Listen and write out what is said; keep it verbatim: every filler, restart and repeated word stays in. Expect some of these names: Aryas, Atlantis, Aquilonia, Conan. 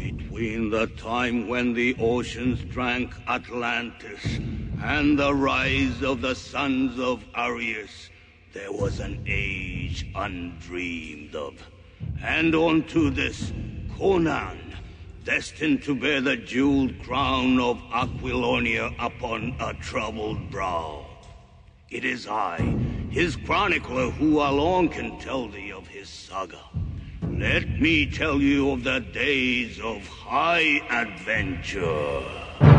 Between the time when the oceans drank Atlantis and the rise of the sons of Aryas, there was an age undreamed of. And onto this, Conan, destined to bear the jeweled crown of Aquilonia upon a troubled brow. It is I, his chronicler, who alone can tell thee of his saga. Let me tell you of the days of high adventure.